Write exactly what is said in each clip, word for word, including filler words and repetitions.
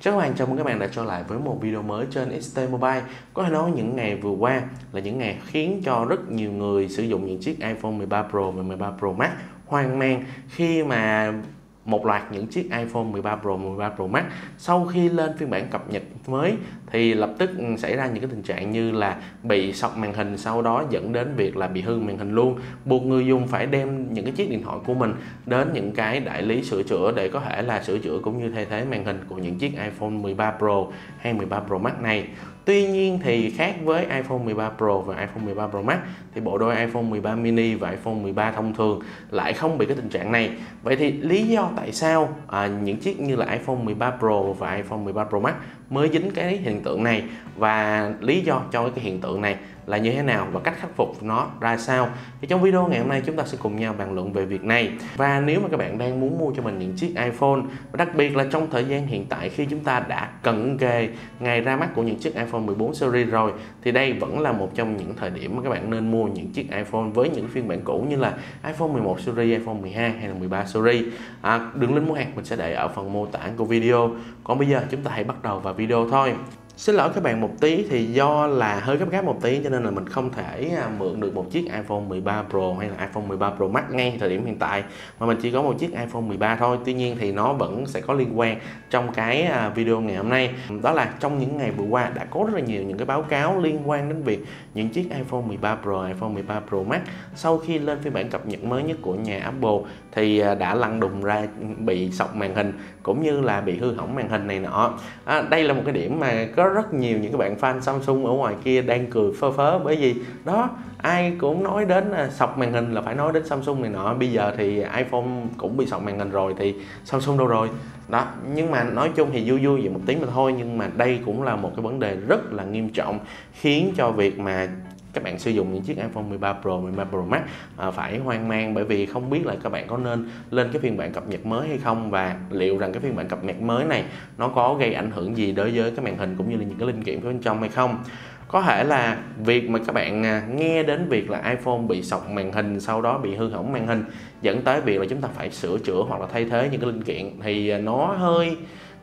Chào các bạn, chào mừng các bạn đã trở lại với một video mới trên ét tê Mobile. Có thể nói những ngày vừa qua là những ngày khiến cho rất nhiều người sử dụng những chiếc iPhone mười ba Pro và mười ba Pro Max hoang mang khi mà một loạt những chiếc iPhone mười ba Pro, mười ba Pro Max sau khi lên phiên bản cập nhật mới thì lập tức xảy ra những cái tình trạng như là bị sọc màn hình, sau đó dẫn đến việc là bị hư màn hình luôn, buộc người dùng phải đem những cái chiếc điện thoại của mình đến những cái đại lý sửa chữa để có thể là sửa chữa cũng như thay thế màn hình của những chiếc iPhone mười ba Pro hay mười ba Pro Max này. Tuy nhiên thì khác với iPhone mười ba Pro và iPhone mười ba Pro Max thì bộ đôi iPhone mười ba mini và iPhone mười ba thông thường lại không bị cái tình trạng này. Vậy thì lý do tại sao à, những chiếc như là iPhone mười ba Pro và iPhone mười ba Pro Max mới dính cái hiện tượng này, và lý do cho cái hiện tượng này là như thế nào và cách khắc phục nó ra sao, thì trong video ngày hôm nay chúng ta sẽ cùng nhau bàn luận về việc này. Và nếu mà các bạn đang muốn mua cho mình những chiếc iPhone, và đặc biệt là trong thời gian hiện tại khi chúng ta đã cận kề ngày ra mắt của những chiếc iPhone mười bốn series rồi, thì đây vẫn là một trong những thời điểm mà các bạn nên mua những chiếc iPhone với những phiên bản cũ như là iPhone mười một series, iPhone mười hai hay là mười ba series. à, Đường link mua hàng mình sẽ để ở phần mô tả của video. Còn bây giờ chúng ta hãy bắt đầu vào video thôi. Xin lỗi các bạn một tí, thì do là hơi gấp gáp một tí cho nên là mình không thể mượn được một chiếc iPhone mười ba Pro hay là iPhone mười ba Pro Max ngay thời điểm hiện tại, mà mình chỉ có một chiếc iPhone mười ba thôi. Tuy nhiên thì nó vẫn sẽ có liên quan trong cái video ngày hôm nay. Đó là trong những ngày vừa qua đã có rất là nhiều những cái báo cáo liên quan đến việc những chiếc iPhone mười ba Pro, iPhone mười ba Pro Max sau khi lên phiên bản cập nhật mới nhất của nhà Apple thì đã lăn đùng ra bị sọc màn hình cũng như là bị hư hỏng màn hình này nọ. à, Đây là một cái điểm mà có rất nhiều những các bạn fan Samsung ở ngoài kia đang cười phơ phớ, bởi vì đó ai cũng nói đến sọc màn hình là phải nói đến Samsung này nọ, bây giờ thì iPhone cũng bị sọc màn hình rồi thì Samsung đâu rồi đó. Nhưng mà nói chung thì vui vui vậy một tiếng mà thôi, nhưng mà đây cũng là một cái vấn đề rất là nghiêm trọng khiến cho việc mà các bạn sử dụng những chiếc iPhone mười ba Pro, mười ba Pro Max à, phải hoang mang, bởi vì không biết là các bạn có nên lên cái phiên bản cập nhật mới hay không, và liệu rằng cái phiên bản cập nhật mới này nó có gây ảnh hưởng gì đối với cái màn hình cũng như là những cái linh kiện bên trong hay không. Có thể là việc mà các bạn nghe đến việc là iPhone bị sọc màn hình, sau đó bị hư hỏng màn hình, dẫn tới việc là chúng ta phải sửa chữa hoặc là thay thế những cái linh kiện, thì nó hơi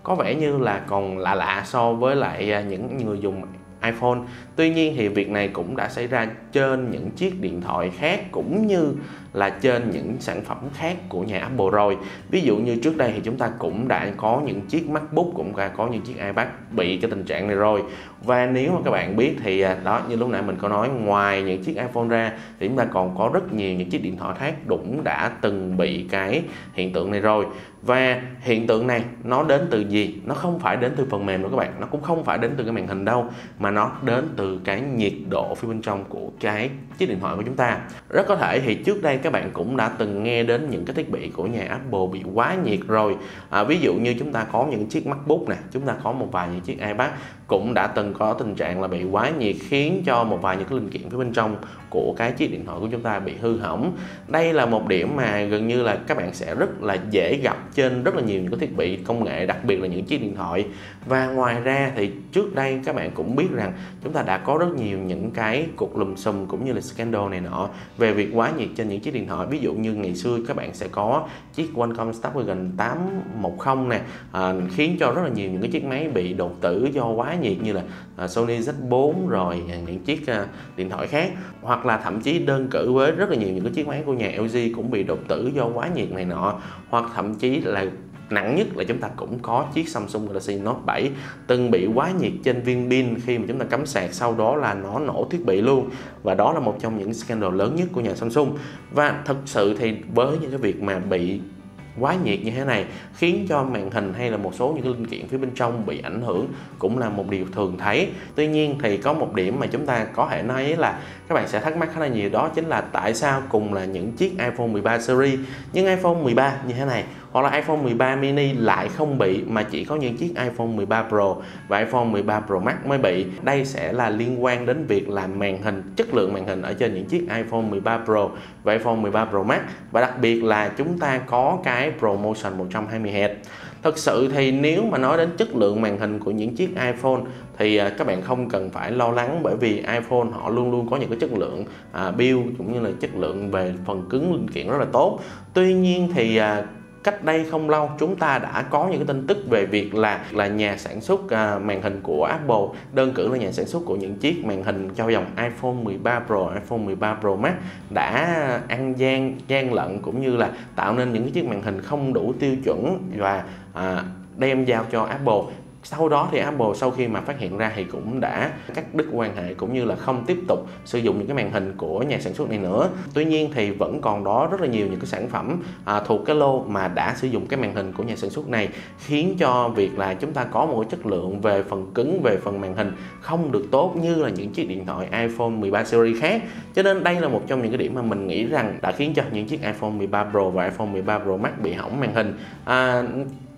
có vẻ như là còn lạ lạ so với lại những người dùng iPhone. Tuy nhiên thì việc này cũng đã xảy ra trên những chiếc điện thoại khác cũng như là trên những sản phẩm khác của nhà Apple rồi. Ví dụ như trước đây thì chúng ta cũng đã có những chiếc MacBook, cũng đã có những chiếc iPad bị cái tình trạng này rồi. Và nếu mà các bạn biết thì đó, như lúc nãy mình có nói, ngoài những chiếc iPhone ra thì chúng ta còn có rất nhiều những chiếc điện thoại khác cũng đã từng bị cái hiện tượng này rồi. Và hiện tượng này nó đến từ gì? Nó không phải đến từ phần mềm nữa các bạn, nó cũng không phải đến từ cái màn hình đâu, mà nó đến từ cái nhiệt độ phía bên trong của cái chiếc điện thoại của chúng ta. Rất có thể thì trước đây các bạn cũng đã từng nghe đến những cái thiết bị của nhà Apple bị quá nhiệt rồi. à, Ví dụ như chúng ta có những chiếc MacBook nè, chúng ta có một vài những chiếc iPad cũng đã từng có tình trạng là bị quá nhiệt, khiến cho một vài những cái linh kiện phía bên trong của cái chiếc điện thoại của chúng ta bị hư hỏng. Đây là một điểm mà gần như là các bạn sẽ rất là dễ gặp trên rất là nhiều những cái thiết bị công nghệ, đặc biệt là những chiếc điện thoại. Và ngoài ra thì trước đây các bạn cũng biết rằng chúng ta đã có rất nhiều những cái cuộc lùm xùm cũng như là scandal này nọ về việc quá nhiệt trên những chiếc điện thoại. Ví dụ như ngày xưa các bạn sẽ có chiếc Qualcomm Snapdragon tám một không này, à, khiến cho rất là nhiều những cái chiếc máy bị đột tử do quá nhiệt, như là à, Sony Z bốn rồi những chiếc à, điện thoại khác, hoặc là thậm chí đơn cử với rất là nhiều những cái chiếc máy của nhà lờ giê cũng bị đột tử do quá nhiệt này nọ, hoặc thậm chí là nặng nhất là chúng ta cũng có chiếc Samsung Galaxy Note bảy từng bị quá nhiệt trên viên pin khi mà chúng ta cắm sạc, sau đó là nó nổ thiết bị luôn. Và đó là một trong những scandal lớn nhất của nhà Samsung. Và thật sự thì với những cái việc mà bị quá nhiệt như thế này khiến cho màn hình hay là một số những cái linh kiện phía bên trong bị ảnh hưởng cũng là một điều thường thấy. Tuy nhiên thì có một điểm mà chúng ta có thể nói là các bạn sẽ thắc mắc khá là nhiều, đó chính là tại sao cùng là những chiếc iPhone mười ba series, nhưng iPhone mười ba như thế này hoặc là iPhone mười ba mini lại không bị, mà chỉ có những chiếc iPhone mười ba Pro và iPhone mười ba Pro Max mới bị. Đây sẽ là liên quan đến việc là màn hình, chất lượng màn hình ở trên những chiếc iPhone mười ba Pro và iPhone mười ba Pro Max, và đặc biệt là chúng ta có cái ProMotion một trăm hai mươi héc. Thật sự thì nếu mà nói đến chất lượng màn hình của những chiếc iPhone thì các bạn không cần phải lo lắng, bởi vì iPhone họ luôn luôn có những cái chất lượng build cũng như là chất lượng về phần cứng linh kiện rất là tốt. Tuy nhiên thì cách đây không lâu chúng ta đã có những cái tin tức về việc là là nhà sản xuất uh, màn hình của Apple, đơn cử là nhà sản xuất của những chiếc màn hình cho dòng iPhone mười ba Pro, iPhone mười ba Pro Max đã ăn gian gian lận cũng như là tạo nên những cái chiếc màn hình không đủ tiêu chuẩn và uh, đem giao cho Apple. Sau đó thì Apple sau khi mà phát hiện ra thì cũng đã cắt đứt quan hệ cũng như là không tiếp tục sử dụng những cái màn hình của nhà sản xuất này nữa. Tuy nhiên thì vẫn còn đó rất là nhiều những cái sản phẩm à, thuộc cái lô mà đã sử dụng cái màn hình của nhà sản xuất này, khiến cho việc là chúng ta có một cái chất lượng về phần cứng, về phần màn hình không được tốt như là những chiếc điện thoại iPhone mười ba Series khác. Cho nên đây là một trong những cái điểm mà mình nghĩ rằng đã khiến cho những chiếc iPhone mười ba Pro và iPhone mười ba Pro Max bị hỏng màn hình. à,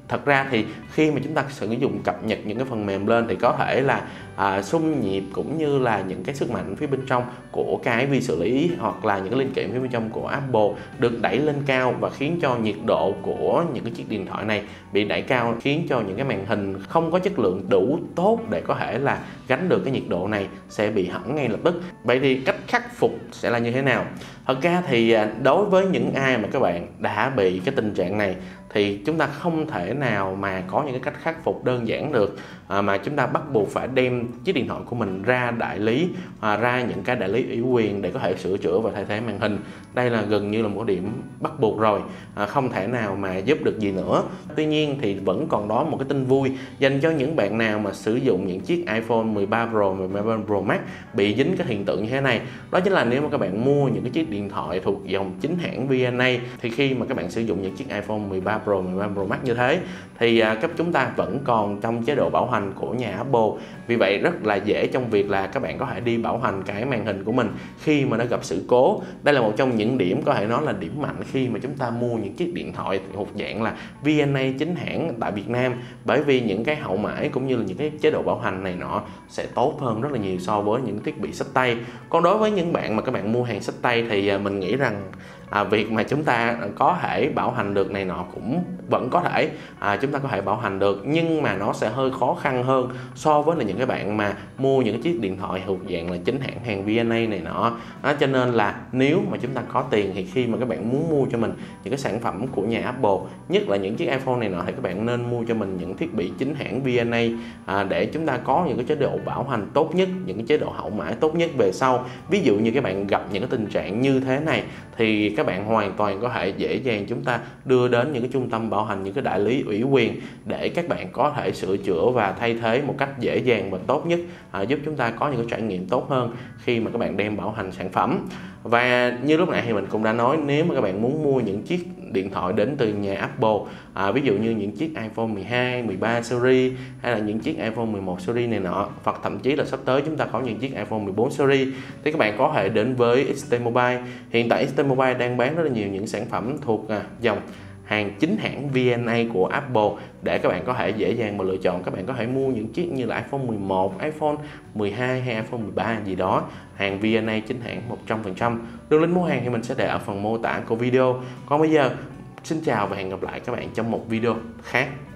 Thật ra thì khi mà chúng ta sử dụng cập nhật những cái phần mềm lên thì có thể là à, xung nhịp cũng như là những cái sức mạnh phía bên trong của cái vi xử lý hoặc là những cái linh kiện phía bên trong của Apple được đẩy lên cao và khiến cho nhiệt độ của những cái chiếc điện thoại này bị đẩy cao, khiến cho những cái màn hình không có chất lượng đủ tốt để có thể là gánh được cái nhiệt độ này sẽ bị hỏng ngay lập tức. Vậy thì cách khắc phục sẽ là như thế nào? Thật ra thì đối với những ai mà các bạn đã bị cái tình trạng này thì chúng ta không thể nào mà có những cái cách khắc phục đơn giản được, à, mà chúng ta bắt buộc phải đem chiếc điện thoại của mình ra đại lý, à, ra những cái đại lý ủy quyền để có thể sửa chữa và thay thế màn hình. Đây là gần như là một điểm bắt buộc rồi, à, không thể nào mà giúp được gì nữa. Tuy nhiên thì vẫn còn đó một cái tin vui dành cho những bạn nào mà sử dụng những chiếc iPhone mười ba Pro, mười ba Pro Max bị dính cái hiện tượng như thế này. Đó chính là nếu mà các bạn mua những cái chiếc điện thoại thuộc dòng chính hãng vê en a thì khi mà các bạn sử dụng những chiếc iPhone mười ba Pro, mười ba Pro Max như thế thì cấp chúng ta vẫn còn trong chế độ bảo hành của nhà Apple. Vì vậy rất là dễ trong việc là các bạn có thể đi bảo hành cái màn hình của mình khi mà nó gặp sự cố. Đây là một trong những điểm có thể nói là điểm mạnh khi mà chúng ta mua những chiếc điện thoại thuộc dạng là vê en a chính hãng tại Việt Nam, bởi vì những cái hậu mãi cũng như là những cái chế độ bảo hành này nọ sẽ tốt hơn rất là nhiều so với những thiết bị xách tay. Còn đối với những bạn mà các bạn mua hàng xách tay thì mình nghĩ rằng à, việc mà chúng ta có thể bảo hành được này nọ cũng vẫn có thể, à, chúng ta có thể bảo hành được, nhưng mà nó sẽ hơi khó khăn hơn so với là những cái bạn mà mua những chiếc điện thoại thuộc dạng là chính hãng hàng vê en a này nọ. à, Cho nên là nếu mà chúng ta có tiền thì khi mà các bạn muốn mua cho mình những cái sản phẩm của nhà Apple, nhất là những chiếc iPhone này nọ, thì các bạn nên mua cho mình những thiết bị chính hãng vê en a, à, để chúng ta có những cái chế độ bảo hành tốt nhất, những cái chế độ hậu mãi tốt nhất về sau. Ví dụ như các bạn gặp những cái tình trạng như thế này thì các bạn hoàn toàn có thể dễ dàng chúng ta đưa đến những cái trung tâm bảo hành, những cái đại lý ủy quyền để các bạn có thể sửa chữa và thay thế một cách dễ dàng và tốt nhất, à, giúp chúng ta có những cái trải nghiệm tốt hơn khi mà các bạn đem bảo hành sản phẩm. Và như lúc nãy thì mình cũng đã nói, nếu mà các bạn muốn mua những chiếc điện thoại đến từ nhà Apple, à, ví dụ như những chiếc iPhone mười hai, mười ba Series hay là những chiếc iPhone mười một Series này nọ, hoặc thậm chí là sắp tới chúng ta có những chiếc iPhone mười bốn Series, thì các bạn có thể đến với ích tê Mobile. Hiện tại ích tê Mobile đang bán rất là nhiều những sản phẩm thuộc à, dòng hàng chính hãng vê en a của Apple để các bạn có thể dễ dàng mà lựa chọn. Các bạn có thể mua những chiếc như là iPhone mười một, iPhone mười hai hay iPhone mười ba gì đó, hàng vê en a chính hãng một trăm phần trăm. Đường link mua hàng thì mình sẽ để ở phần mô tả của video. Còn bây giờ, xin chào và hẹn gặp lại các bạn trong một video khác.